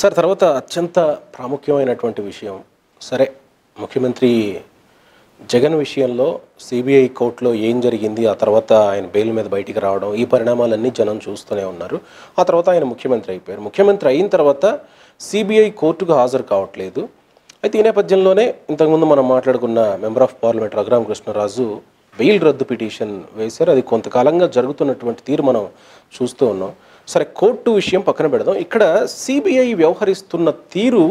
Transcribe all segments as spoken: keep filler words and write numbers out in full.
sir తర్వాత అత్యంత ప్రాముఖ్యమైనటువంటి విషయం సరే ముఖ్యమంత్రి జగన్ విషయంలో సిబిఐ కోర్టులో ఏం జరిగింది ఆ తర్వాత ఆయన బెయిల్ మీద బయటికి రావడం ఈ పరిణామాలన్నీ జనం చూస్తూనే ఉన్నారు ఆ తర్వాత ఆయన ముఖ్యమంత్రి అయిపోయారు ముఖ్యమంత్రి అయిన తర్వాత సిబిఐ కోర్టుకు హాజరు కావట్లేదు అయితే ఈ నేపథ్యంలోనే ఇంతకుముందు మనం మాట్లాడుకున్న member of parliament Raghuram Krishnaraju bail రద్దు పిటిషన్ వేశారు అది కొంతకాలంగా జరుగుతున్నటువంటి తీరు మనం చూస్తూ ఉన్నాం సరే కోర్టు విషయం పక్కన పెడదాం ఇక్కడ సిబిఐ వ్యవహరిస్తున్న తీరు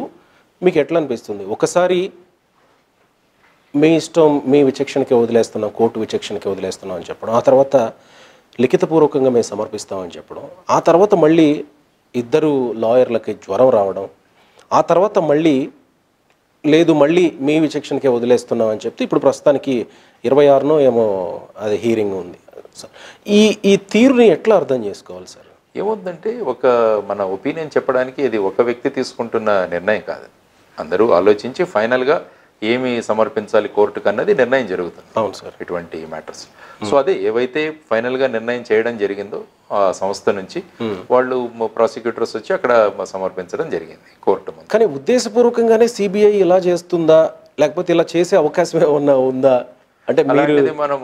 మీకు ఎట్లా అనిపిస్తుంది ఒకసారి మీ ఇష్టం మీ విచక్షణకి వదిలేస్తున్నాం కోర్టు విచక్షణకి వదిలేస్తున్నాం అని చెప్పడం ఆ తర్వాత లిఖితపూర్వకంగా మేము సమర్పిస్తామని చెప్పడం ఆ తర్వాత మళ్ళీ ఇద్దరు లాయర్లకి జ్వరం రావడం ఆ తర్వాత మళ్ళీ లేదు మళ్ళీ మీ విచక్షణకే వదిలేస్తున్నాం అని చెప్తే ఇప్పుడు ప్రస్తుతానికి ఇరవై ఆరునో ఏమో అది హీరింగ్ ఉంది ఈ ఈ తీరుని ఎట్లా అర్థం చేసుకోవాలి సార్ ఏమవుతుందంటే ఒక మన ఒపీనియన్ చెప్పడానికి ఇది ఒక వ్యక్తి తీసుకుంటున్న నిర్ణయం కాదు అందరూ ఆలోచించి ఫైనల్గా ఏమి సమర్పించాలి కోర్టుకు అన్నది నిర్ణయం జరుగుతుంది అవును సార్ ఇటువంటి మ్యాటర్స్ సో అదే ఏవైతే ఫైనల్గా నిర్ణయం చేయడం జరిగిందో ఆ సంస్థ నుంచి వాళ్ళు ప్రాసిక్యూటర్స్ వచ్చి అక్కడ సమర్పించడం జరిగింది కోర్టు ముందు కానీ ఉద్దేశపూర్వకంగానే సిబిఐ ఇలా చేస్తుందా లేకపోతే ఇలా చేసే అవకాశం ఏమన్నా ఉందా అంటే అలాంటిది మనం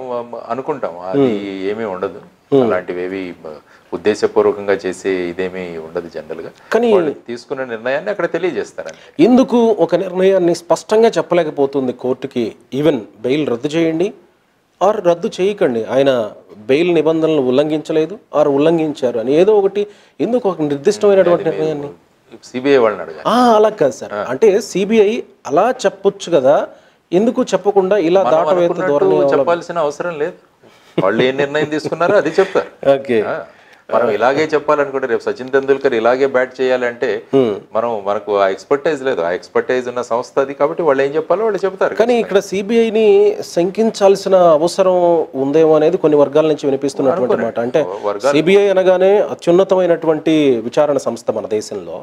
అనుకుంటాం అది ఏమీ ఉండదు అలాంటివి ఏవి ఉద్దేశపూర్వకంగా చేసే ఇదేమీ ఉండదు జనరల్గా కానీ తీసుకున్న నిర్ణయాన్ని అక్కడ తెలియజేస్తారని ఎందుకు ఒక నిర్ణయాన్ని స్పష్టంగా చెప్పలేకపోతుంది కోర్టుకి ఈవెన్ బెయిల్ రద్దు చేయండి ఆర్ రద్దు చేయకండి ఆయన బెయిల్ నిబంధనలు ఉల్లంఘించలేదు ఆర్ ఉల్లంఘించారు అని ఏదో ఒకటి ఎందుకు ఒక నిర్దిష్టమైనటువంటి నిర్ణయాన్ని సిబిఐ వాళ్ళని అడగాలి అలా కాదు సార్ అంటే సిబిఐ అలా చెప్పొచ్చు కదా ఎందుకు చెప్పకుండా ఇలా దాటవేత ధోరణి చెప్పాల్సిన అవసరం లేదు వాళ్ళు ఏ నిర్ణయం తీసుకున్నారో అది చెప్తారు మనం ఇలాగే చెప్పాలనుకుంటే రేపు సచిన్ టెండూల్కర్ ఇలాగే బ్యాట్ చేయాలంటే మనం మనకు ఆ ఎక్స్పర్టైజ్ లేదు ఆ ఎక్స్పర్టైజ్ ఉన్న సంస్థ అది కాబట్టి వాళ్ళు ఏం చెప్పాలో వాళ్ళు చెప్తారు కానీ ఇక్కడ సిబిఐని శంకించాల్సిన అవసరం ఉందేమో అనేది కొన్ని వర్గాల నుంచి వినిపిస్తున్నటువంటి మాట అంటే సిబిఐ అనగానే అత్యున్నతమైనటువంటి విచారణ సంస్థ మన దేశంలో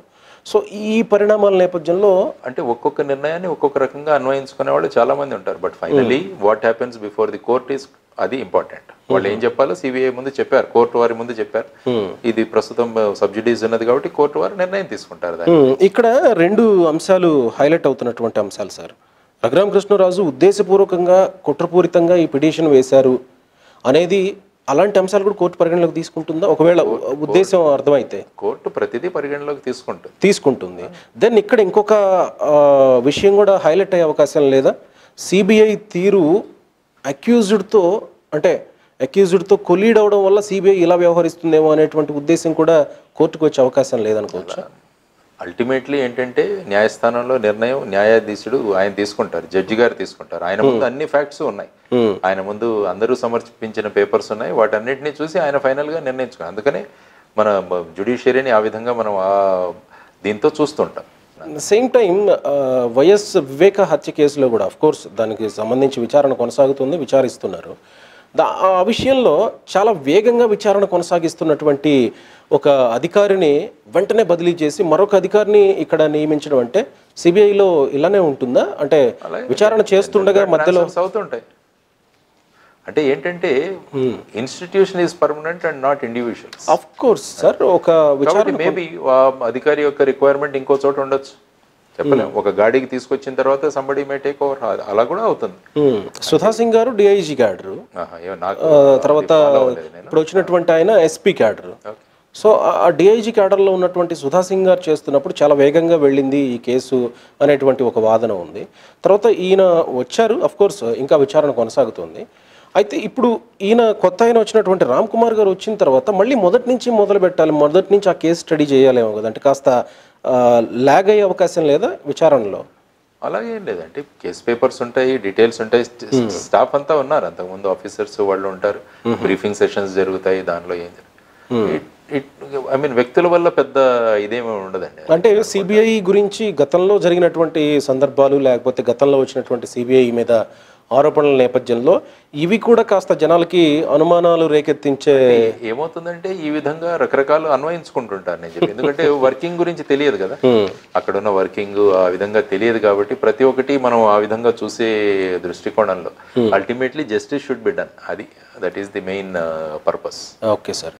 సో ఈ పరిణామాల నేపథ్యంలో అంటే ఒక్కొక్క నిర్ణయాన్ని ఒక్కొక్క రకంగా అన్వయించుకునే వాళ్ళు చాలా మంది ఉంటారు but finally what happens before the court is అది ఇంపార్టెంట్ వాళ్ళు ఏం చెప్పాలో సిబిఐ ముందు చెప్పారు కోర్టు వారి ముందు చెప్పారు ఇది ప్రస్తుతం సబ్సిడీస్ ఉన్నది కాబట్టి కోర్టు వారు నిర్ణయం తీసుకుంటారు ఇక్కడ రెండు అంశాలు హైలైట్ అవుతున్నటువంటి అంశాలు సార్ రఘురామ్ కృష్ణరాజు ఉద్దేశపూర్వకంగా కుట్రపూరితంగా ఈ పిటిషన్ వేశారు అనేది అలాంటి అంశాలు కూడా కోర్టు పరిగణలోకి తీసుకుంటుందా ఒకవేళ ఉద్దేశం అర్థమైతే కోర్టు ప్రతిదీ పరిగణలోకి తీసుకుంటుంది తీసుకుంటుంది దెన్ ఇక్కడ ఇంకొక విషయం కూడా హైలైట్ అయ్యే అవకాశం లేదా సిబిఐ తీరు అక్యూజ్డ్తో అంటే అక్యూజ్డ్తో కొలీడ్ అవడం వల్ల సిబిఐ ఇలా వ్యవహరిస్తుందేమో అనేటువంటి ఉద్దేశం కూడా కోర్టుకు వచ్చే అవకాశం లేదనుకోవచ్చు అల్టిమేట్లీ ఏంటంటే న్యాయస్థానంలో నిర్ణయం న్యాయాధీశుడు ఆయన తీసుకుంటారు జడ్జి గారు తీసుకుంటారు ఆయన ముందు అన్ని ఫ్యాక్ట్స్ ఉన్నాయి ఆయన ముందు అందరూ సమర్పించిన పేపర్స్ ఉన్నాయి వాటన్నిటిని చూసి ఆయన ఫైనల్గా నిర్ణయించుకున్నారు అందుకనే మన జ్యుడిషియరీని ఆ విధంగా మనం దీంతో చూస్తుంటాం సేమ్ టైం వైఎస్ వివేక హత్య కేసులో కూడా ఆఫ్ కోర్స్ దానికి సంబంధించి విచారణ కొనసాగుతుంది విచారిస్తున్నారు ఆ విషయంలో చాలా వేగంగా విచారణ కొనసాగిస్తున్నటువంటి ఒక అధికారిని వెంటనే బదిలీ చేసి మరొక అధికారిని ఇక్కడ నియమించడం అంటే సిబిఐలో ఇలానే ఉంటుందా అంటే విచారణ చేస్తుండగా మధ్యలో అవుతుంటాయి అంటే ఏంటంటే institution is permanent and not individual of course sir ఒక విచారణ మేబీ అధికారి యొక్క రిక్వైర్మెంట్ ఇంకో చోట ఉండొచ్చు చెప్పలేము ఒక గాడికి తీసుకొచ్చిన తర్వాత సంబడి మే టేక్ ఓవర్ అలా కూడా అవుతుంది సుధా సింగ్ గారు డిఐజీ క్యాడరు తర్వాత ఇప్పుడు వచ్చినటువంటి ఆయన ఎస్పీ క్యాడరు సో ఆ డిఐజీ క్యాడర్లో ఉన్నటువంటి సుధా సింగ్ గారు చేస్తున్నప్పుడు చాలా వేగంగా వెళ్ళింది ఈ కేసు అనేటువంటి ఒక వాదన ఉంది తర్వాత ఈయన వచ్చారు అఫ్ కోర్స్ ఇంకా విచారణ కొనసాగుతుంది అయితే ఇప్పుడు ఈయన కొత్త ఆయన వచ్చినటువంటి రామ్ కుమార్ గారు వచ్చిన తర్వాత మళ్ళీ మొదటి నుంచి మొదలు పెట్టాలి మొదటి నుంచి ఆ కేసు స్టడీ చేయాలేమో కదా అంటే కాస్త లాగ్ అయ్యే అవకాశం లేదా విచారణలో అలాగే ఏం లేదంటే కేసు పేపర్స్ ఉంటాయి డీటెయిల్స్ ఉంటాయి స్టాఫ్ అంతా ఉన్నారు అంతకుముందు ఆఫీసర్స్ వాళ్ళు ఉంటారు బ్రీఫింగ్ సెషన్స్ జరుగుతాయి దానిలో ఏం ఐ మీన్ వ్యక్తుల వల్ల పెద్ద ఇదేమీ ఉండదండి అంటే సిబిఐ గురించి గతంలో జరిగినటువంటి సందర్భాలు లేకపోతే గతంలో వచ్చినటువంటి సిబిఐ మీద ఆరోపణల నేపథ్యంలో ఇవి కూడా కాస్త జనాలకి అనుమానాలు రేకెత్తించే ఏమవుతుందంటే ఈ విధంగా రకరకాలు అన్వయించుకుంటుంటారు నేను చెప్పి ఎందుకంటే వర్కింగ్ గురించి తెలియదు కదా అక్కడ ఉన్న వర్కింగ్ ఆ విధంగా తెలియదు కాబట్టి ప్రతి ఒక్కటి మనం ఆ విధంగా చూసే దృష్టికోణంలో ultimately justice should be done అది that is the main purpose okay sir